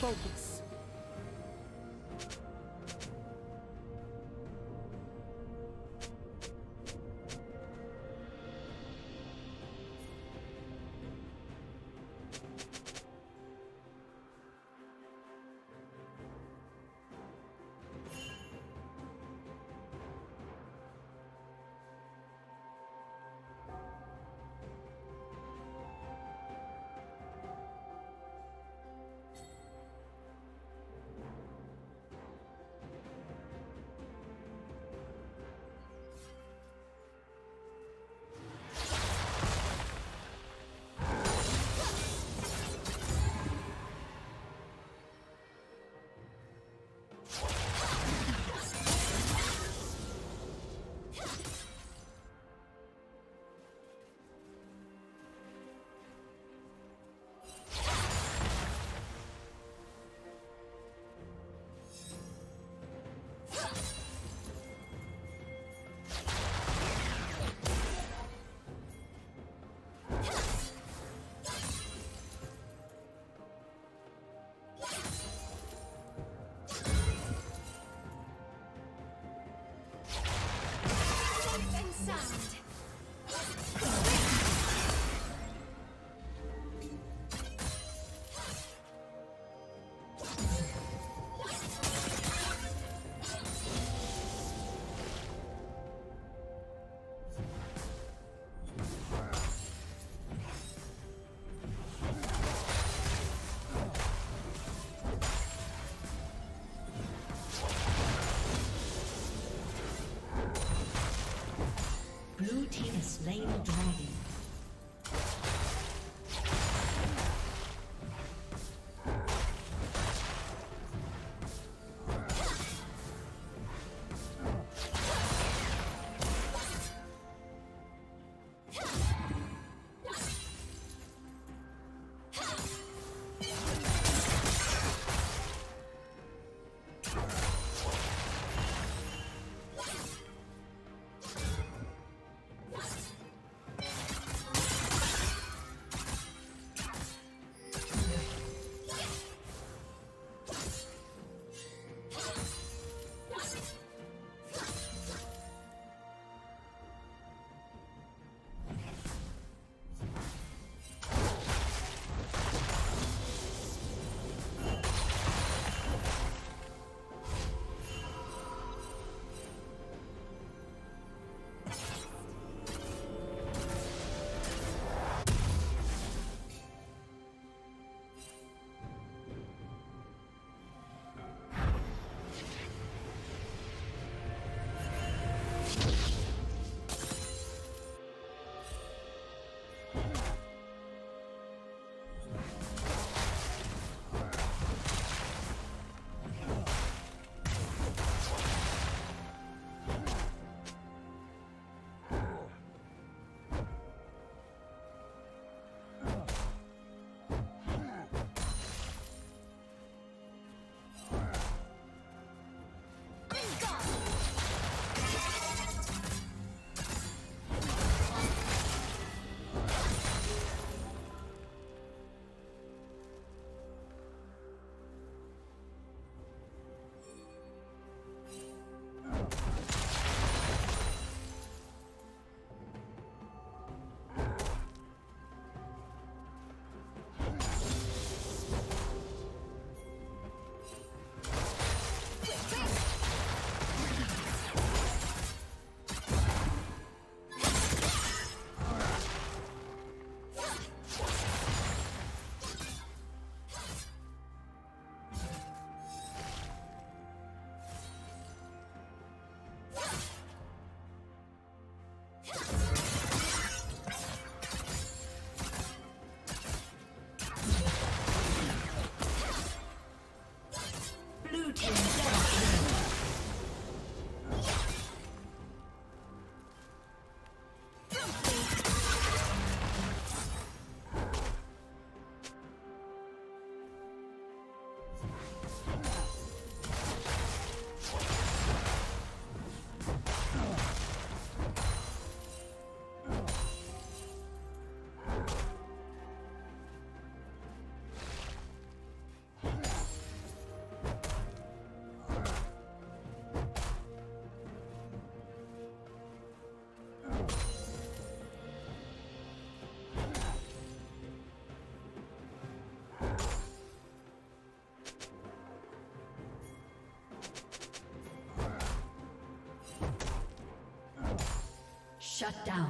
Focus. Slain the dragon. Shut down.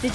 Did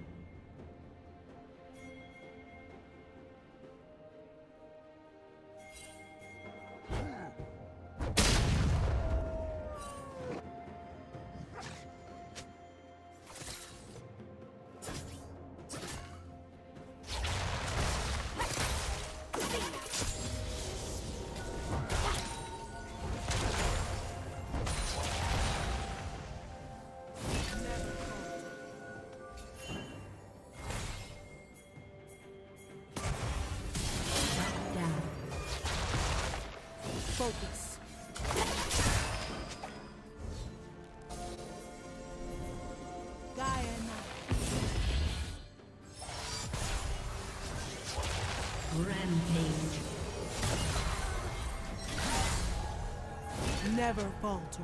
Focus. Gaia. Rampage. Never falter.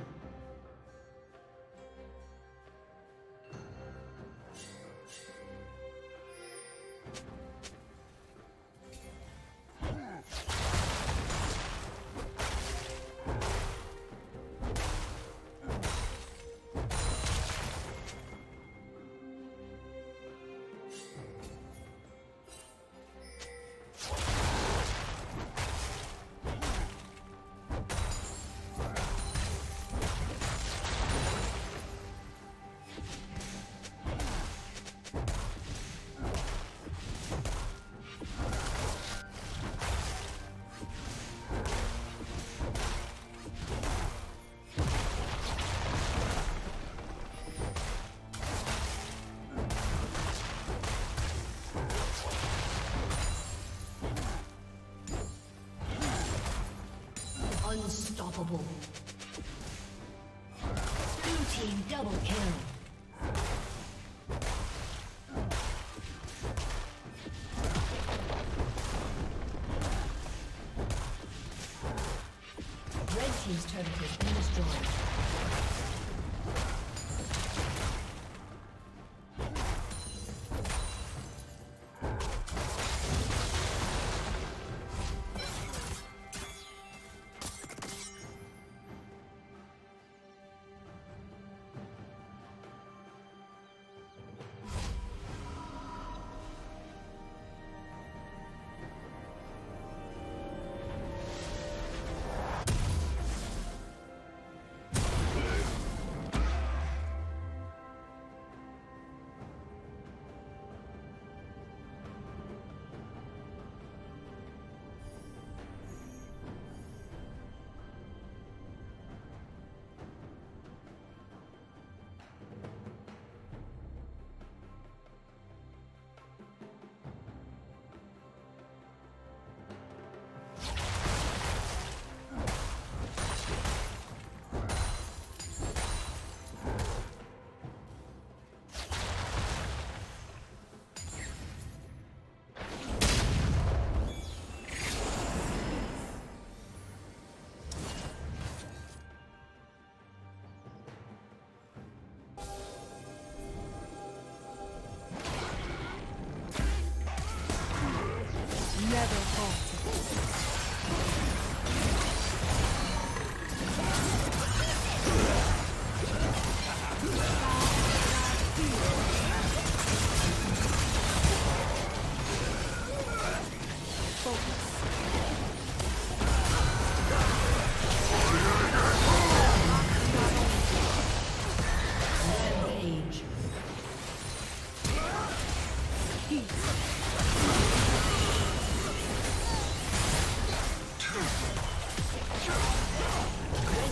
Unstoppable. Blue team double kill.